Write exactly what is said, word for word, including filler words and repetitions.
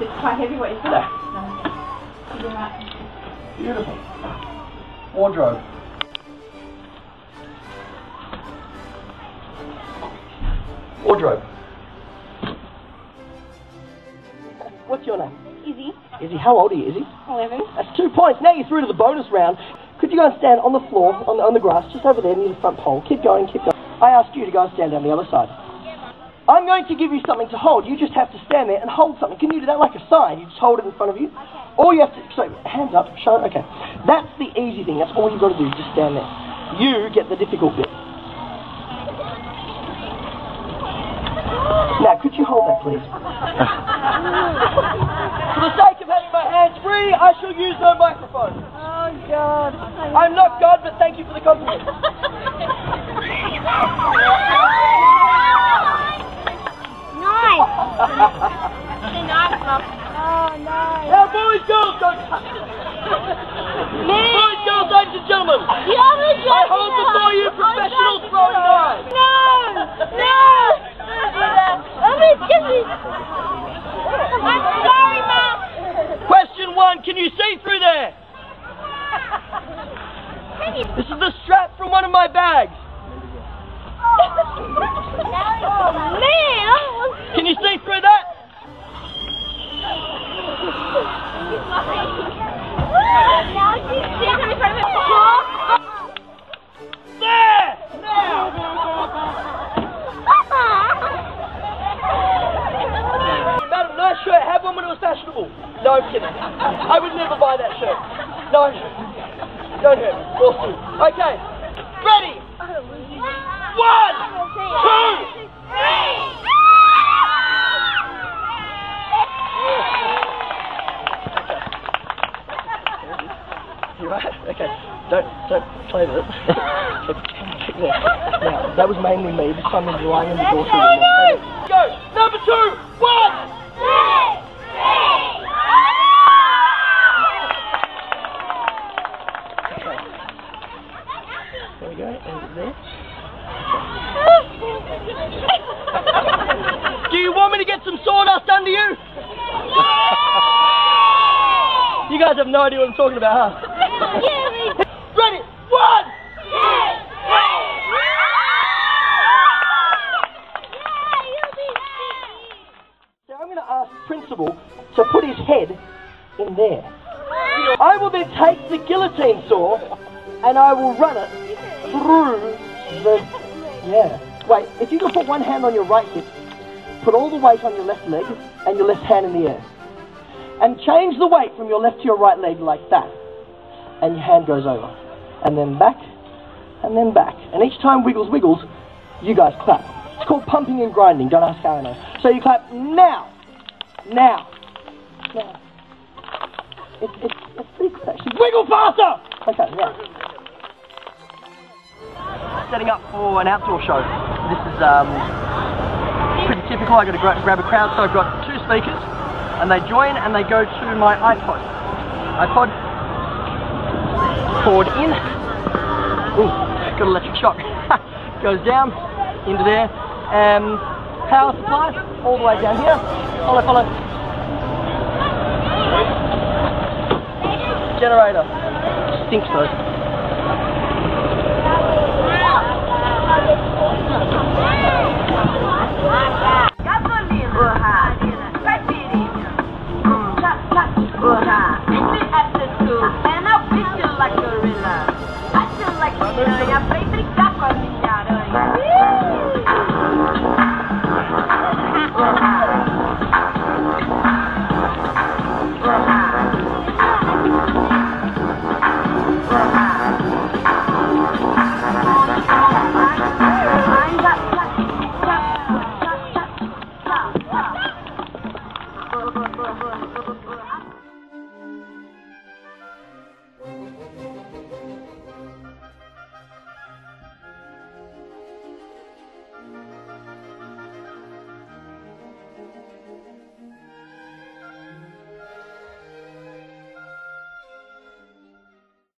because it's quite heavy what you've got. No. Beautiful. Wardrobe. Wardrobe. What's your name? Izzy. Izzy, how old are you, Izzy? eleven. That's two points. Now you're through to the bonus round. Could you guys stand on the floor, on the, on the grass, just over there near the front pole? Keep going, keep going. I asked you to go and stand down the other side. I'm going to give you something to hold. You just have to stand there and hold something. Can you do that like a sign? You just hold it in front of you. Okay. Or you have to, so hands up, show, okay. That's the easy thing. That's all you've got to do, just stand there. You get the difficult bit. Now, could you hold that, please? For the sake of having my hands free, I shall use no microphone. Oh, God. I'm not God, but thank you for the compliment. Oh, no. Now, boys, girls, don't touch it. Boys, girls, ladies and gentlemen. I hold before you professional throwing knives. No, no. Don't do that. I'm sorry, Mum. Question one, can you see through there? This is the strap from one of my bags. Oh, man. Can you see through that? Now she's standing in front of me. There! Now! Madam, nice shirt. Have one when it was fashionable. No, I'm kidding. I would never buy that shirt. No, don't hurt me. Awesome. Okay. Ready? One, two, three! Okay, don't, don't play with it. Now, that was mainly me. This time I'm lying in the water. Oh, no! Go! Number two! One! Three! Three! Okay. There we go. And there. Okay. Do you want me to get some sawdust under you? You guys have no idea what I'm talking about, huh? Ready? One! Two, three! Yeah, you'll be happy. So I'm going to ask Principal to put his head in there. I will then take the guillotine saw and I will run it through the... Yeah. Wait, if you can put one hand on your right hip, put all the weight on your left leg and your left hand in the air. And change the weight from your left to your right leg like that. And your hand goes over, and then back, and then back. And each time wiggles, wiggles, you guys clap. It's called pumping and grinding, don't ask how I know. So you clap now, now, now. It, it, it's pretty good actually. Wiggle faster! Okay, now. Setting up for an outdoor show. This is um, pretty typical. I gotta grab a crowd, so I've got two speakers, and they join and they go to my iPod. iPod. Forward in, ooh, got an electric shock, goes down, into there, um, power supply, all the way down here, follow, follow, generator, stinks though, Blah, blah, blah, blah, blah, blah.